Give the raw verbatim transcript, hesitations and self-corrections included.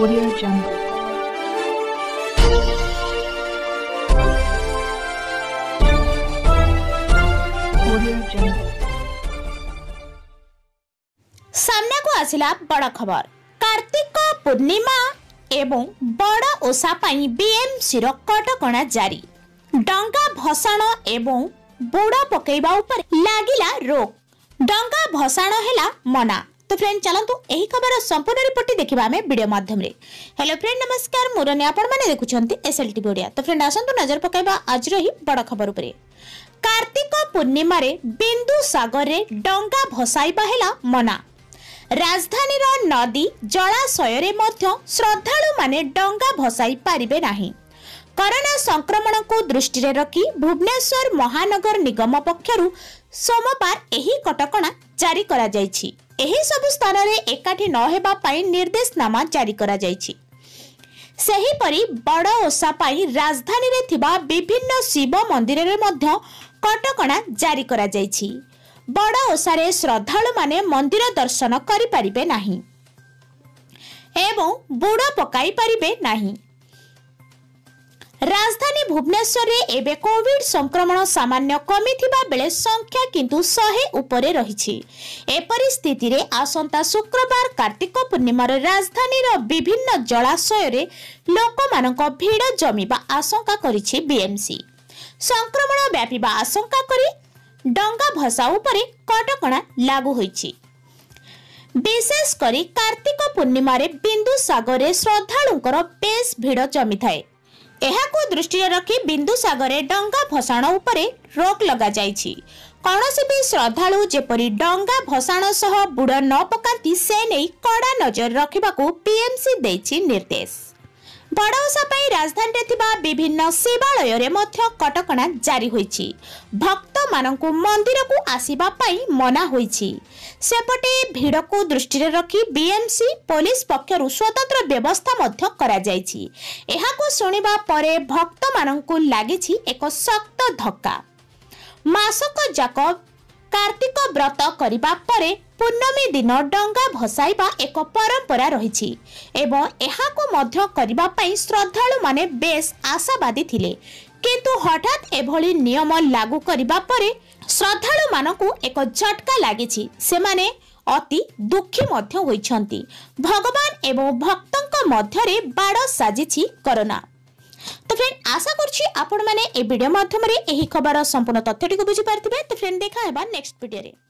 Audio जंगल। सामना को आसिला बड़ा खबर। कार्तिक पूर्णिमा एवं बड़ा ओसा पाई बीएमसी रो कटकणा जारी। डंगा भसाण एवं बुड़ा पकेबा ऊपर लागिला रोक। डंगा भसाण हेला मना। तो फ्रेंड चलंतु एही खबर संपूर्ण रिपोर्ट देखिबा आमे वीडियो माध्यम रे। हेलो फ्रेंड नमस्कार, मोर ने आपण माने देखुछंती एसएल टीवी ओडिया। तो फ्रेंड आसंतु नजर पकेबा आज रही बड़ा खबर ऊपर। कार्तिक पूर्णिमा रे बिंदु सागर रे डंगा भसाइबा हेला मना। राजधानी रो नदी जलाशय रे मध्य श्रद्धालु माने डंगा भसाई पारिबे नाही। कोरोना संक्रमण को दृष्टि रे रखी भुवनेश्वर महानगर निगम पक्षरु सोमवार एही कटकणा जारी करा जाईछि। एही सब स्थान रे एकाठी न हेबा पाई निर्देशनामा जारी करा जाईछि। सेही परी बड़ ओसा पाई राजधानी रे थिबा विभिन्न शिव मंदिर रे मध्य कटकणा जारी करा जाईछि। बड़ा ओसारे श्रद्धालु माने मंदिर दर्शन करि परिबे नाही एवं बुड़ा पकाई परिबे नाही। राजधानी भुवनेश्वर रे एबे कोविड संक्रमण सामान्य कमी थिबा बेले संख्या किंतु सौ उपरे रहिछि। एपरि स्थिति रे आसंता शुक्रवार कार्तिक पूर्णिमा रे राजधानी रो विभिन्न जलाशय रे लोकमानक भीड़ जमीबा आशंका करिछि बीएमसी। संक्रमण व्यापीबा आशंका करी डंगा भसा उपरे कटकणा लागू होईछि। विशेष करी कार्तिक पूर्णिमा रे बिंदु सागर रे श्रद्धालुंकर बेस भीड़ जमी थाए। एहाको दृष्टि रखी बिंदु सागर रे डंगा भसाण उपरे रोक लगा जाईछि। कोनोसी भी श्रद्धालु जेपरि डंगा भसाण सह बुड़ा न पकांती से नै कड़ा नजर रखिबाको बीएमसी देछि निर्देश। बड़ौसा पाई राजधानी थिबा विभिन्न शिवालय रे मध्य कटकणा जारी होईछि। भक्त मानंकु मंदिर को आसीबा पाई मना होईछि। सेपटे भीड़ को दृष्टि रे रखी बीएमसी पुलिस पक्षरु स्वतंत्र व्यवस्था मध्य करा जाईछि। एहाको सुनिबा परे भक्त मानंकु लागिछि एको सक्त धक्का। मासक जाक कार्तिक व्रत करिबा परे पूर्णमी दिन डंगा भसाइबा एक परंपरा रहिछि एवं एहाको मध्य करिबा पई श्रद्धालु माने बेस आशावादी थिले, किंतु हठात एभली नियम लागू करिबा परे श्रद्धालु मानकु एक झटका लागिछि। सेमाने अति दुखी मध्य होइछंती। भगवान एवं भक्तंक मध्यरे बाड़ साजिछि कोरोना। तो फ्रेंड आशा करछि आपण माने ए वीडियो माध्यम रे एही खबर संपूर्ण तथ्य टिको बुझि पारथिबे। तो फ्रेंड देखा हेबा नेक्स्ट वीडियो रे।